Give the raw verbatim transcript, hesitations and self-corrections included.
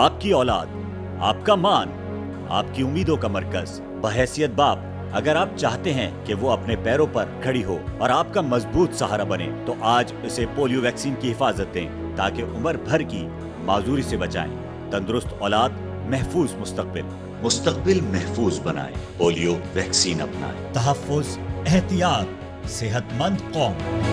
आपकी औलाद, आपका मान, आपकी उम्मीदों का मरकज, बहैसियत बाप अगर आप चाहते हैं कि वो अपने पैरों पर खड़ी हो और आपका मजबूत सहारा बने तो आज इसे पोलियो वैक्सीन की हिफाजत दें ताकि उम्र भर की माजूरी से बचाएं। तंदुरुस्त औलाद, महफूज मुस्तकबिल। मुस्तकबिल महफूज बनाएं, पोलियो वैक्सीन अपनाएं। तहफ्फुज़, एहतियात, सेहतमंद कौम।